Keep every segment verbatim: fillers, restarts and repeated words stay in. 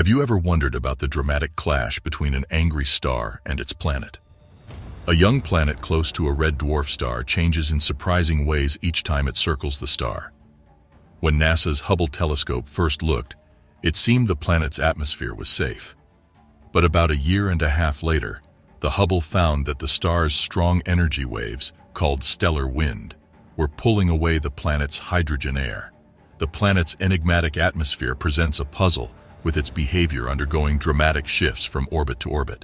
Have you ever wondered about the dramatic clash between an angry star and its planet? A young planet close to a red dwarf star changes in surprising ways each time it circles the star. When NASA's Hubble telescope first looked, it seemed the planet's atmosphere was safe. But about a year and a half later, the Hubble found that the star's strong energy waves, called stellar wind, were pulling away the planet's hydrogen air. The planet's enigmatic atmosphere presents a puzzle, with its behavior undergoing dramatic shifts from orbit to orbit.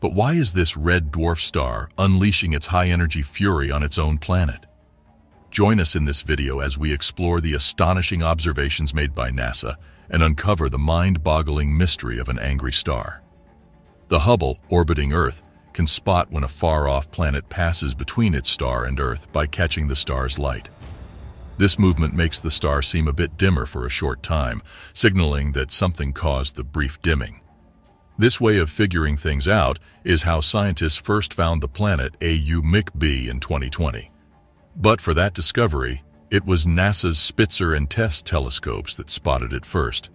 But why is this red dwarf star unleashing its high-energy fury on its own planet? Join us in this video as we explore the astonishing observations made by NASA and uncover the mind-boggling mystery of an angry star. The Hubble, orbiting Earth, can spot when a far-off planet passes between its star and Earth by catching the star's light. This movement makes the star seem a bit dimmer for a short time, signaling that something caused the brief dimming. This way of figuring things out is how scientists first found the planet A U Microscopii b in twenty twenty. But for that discovery, it was NASA's Spitzer and TESS telescopes that spotted it first.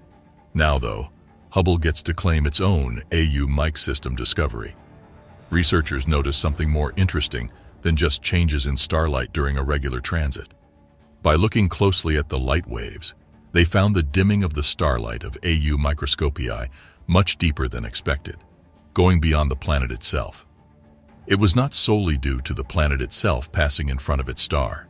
Now, though, Hubble gets to claim its own A U Microscopii system discovery. Researchers notice something more interesting than just changes in starlight during a regular transit. By looking closely at the light waves, they found the dimming of the starlight of A U Microscopii much deeper than expected, going beyond the planet itself. It was not solely due to the planet itself passing in front of its star.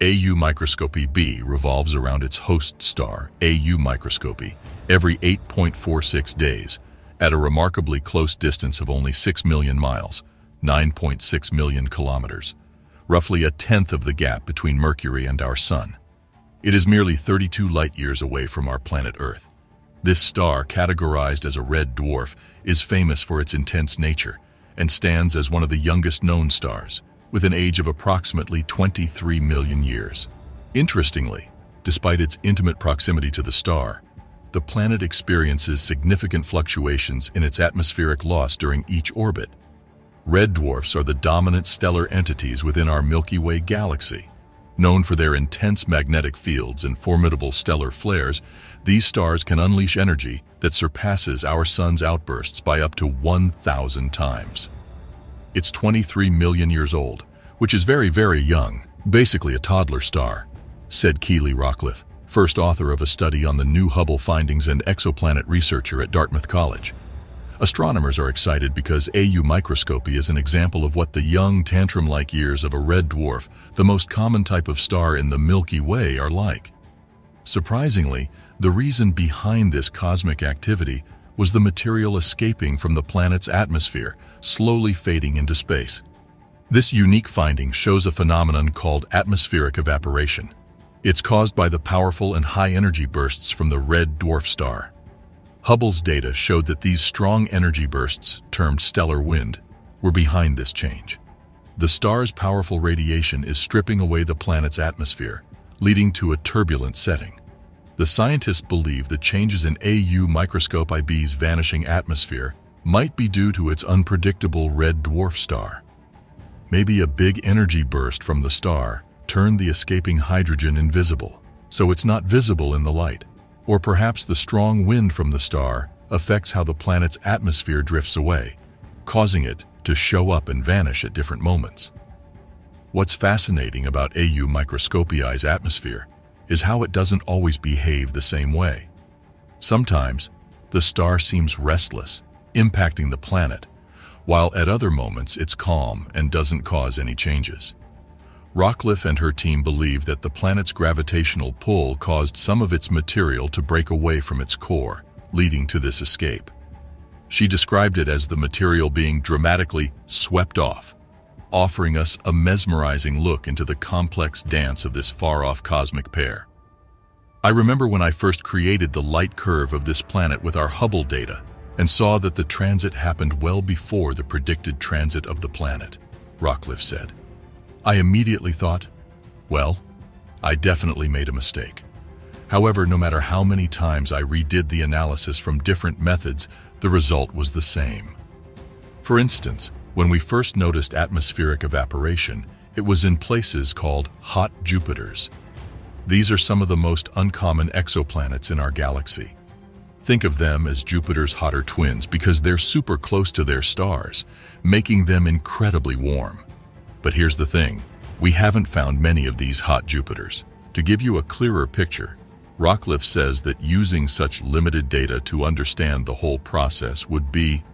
A U Microscopii b revolves around its host star, A U Microscopii, every eight point four six days, at a remarkably close distance of only six million miles, nine point six million kilometers, roughly a tenth of the gap between Mercury and our Sun. It is merely thirty-two light-years away from our planet Earth. This star, categorized as a red dwarf, is famous for its intense nature and stands as one of the youngest known stars, with an age of approximately twenty-three million years. Interestingly, despite its intimate proximity to the star, the planet experiences significant fluctuations in its atmospheric loss during each orbit. Red dwarfs are the dominant stellar entities within our Milky Way galaxy. Known for their intense magnetic fields and formidable stellar flares, these stars can unleash energy that surpasses our Sun's outbursts by up to one thousand times. It's twenty-three million years old, which is very, very young, basically a toddler star, said Keeley Rockcliffe, first author of a study on the new Hubble findings and exoplanet researcher at Dartmouth College. Astronomers are excited because A U Microscopii is an example of what the young, tantrum-like years of a red dwarf, the most common type of star in the Milky Way, are like. Surprisingly, the reason behind this cosmic activity was the material escaping from the planet's atmosphere, slowly fading into space. This unique finding shows a phenomenon called atmospheric evaporation. It's caused by the powerful and high-energy bursts from the red dwarf star. Hubble's data showed that these strong energy bursts, termed stellar wind, were behind this change. The star's powerful radiation is stripping away the planet's atmosphere, leading to a turbulent setting. The scientists believe the changes in A U Microscopii b's vanishing atmosphere might be due to its unpredictable red dwarf star. Maybe a big energy burst from the star turned the escaping hydrogen invisible, so it's not visible in the light. Or perhaps the strong wind from the star affects how the planet's atmosphere drifts away, causing it to show up and vanish at different moments. What's fascinating about A U Microscopii's atmosphere is how it doesn't always behave the same way. Sometimes, the star seems restless, impacting the planet, while at other moments it's calm and doesn't cause any changes. Rockcliffe and her team believe that the planet's gravitational pull caused some of its material to break away from its core, leading to this escape. She described it as the material being dramatically swept off, offering us a mesmerizing look into the complex dance of this far-off cosmic pair. I remember when I first created the light curve of this planet with our Hubble data and saw that the transit happened well before the predicted transit of the planet, Rockcliffe said. I immediately thought, well, I definitely made a mistake. However, no matter how many times I redid the analysis from different methods, the result was the same. For instance, when we first noticed atmospheric evaporation, it was in places called hot Jupiters. These are some of the most uncommon exoplanets in our galaxy. Think of them as Jupiter's hotter twins because they're super close to their stars, making them incredibly warm. But here's the thing, we haven't found many of these hot Jupiters. To give you a clearer picture, Rockcliffe says that using such limited data to understand the whole process would be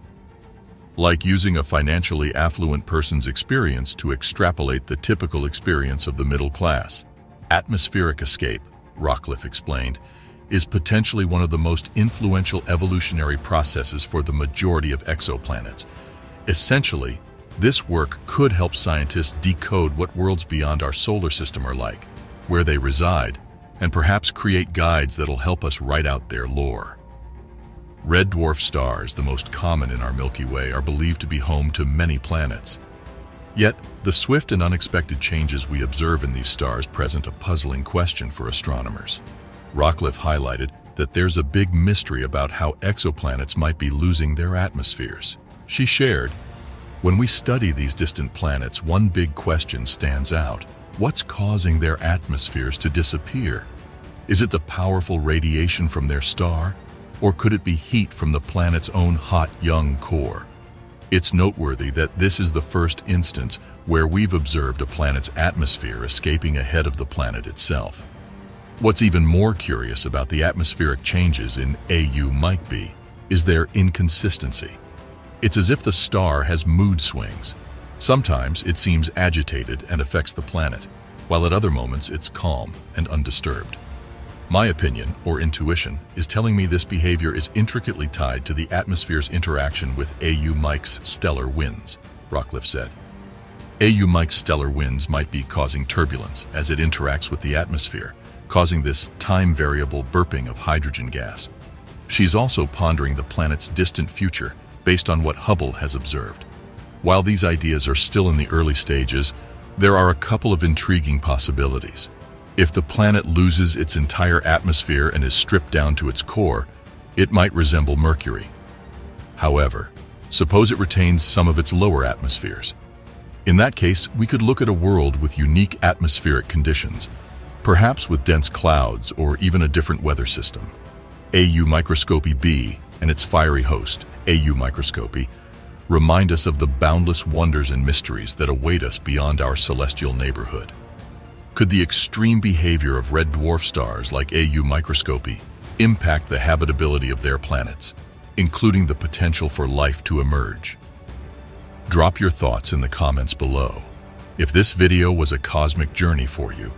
like using a financially affluent person's experience to extrapolate the typical experience of the middle class. Atmospheric escape, Rockcliffe explained, is potentially one of the most influential evolutionary processes for the majority of exoplanets. Essentially, this work could help scientists decode what worlds beyond our solar system are like, where they reside, and perhaps create guides that'll help us write out their lore. Red dwarf stars, the most common in our Milky Way, are believed to be home to many planets. Yet, the swift and unexpected changes we observe in these stars present a puzzling question for astronomers. Rockcliffe highlighted that there's a big mystery about how exoplanets might be losing their atmospheres. She shared, "When we study these distant planets, one big question stands out. What's causing their atmospheres to disappear? Is it the powerful radiation from their star, or could it be heat from the planet's own hot young core?" It's noteworthy that this is the first instance where we've observed a planet's atmosphere escaping ahead of the planet itself. What's even more curious about the atmospheric changes in A U Microscopii b is their inconsistency. It's as if the star has mood swings. Sometimes it seems agitated and affects the planet, while at other moments it's calm and undisturbed. My opinion, or intuition, is telling me this behavior is intricately tied to the atmosphere's interaction with A U Microscopii's stellar winds, Rockcliffe said. A U Microscopii's stellar winds might be causing turbulence as it interacts with the atmosphere, causing this time-variable burping of hydrogen gas. She's also pondering the planet's distant future based on what Hubble has observed. While these ideas are still in the early stages, there are a couple of intriguing possibilities. If the planet loses its entire atmosphere and is stripped down to its core, it might resemble Mercury. However, suppose it retains some of its lower atmospheres. In that case, we could look at a world with unique atmospheric conditions, perhaps with dense clouds or even a different weather system. A U Microscopii b and its fiery host, A U Microscopii, remind us of the boundless wonders and mysteries that await us beyond our celestial neighborhood. Could the extreme behavior of red dwarf stars like A U Microscopii impact the habitability of their planets, including the potential for life to emerge? Drop your thoughts in the comments below. If this video was a cosmic journey for you,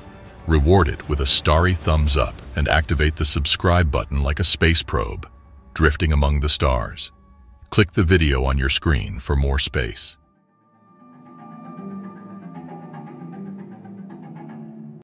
reward it with a starry thumbs up and activate the subscribe button like a space probe, drifting among the stars. Click the video on your screen for more space.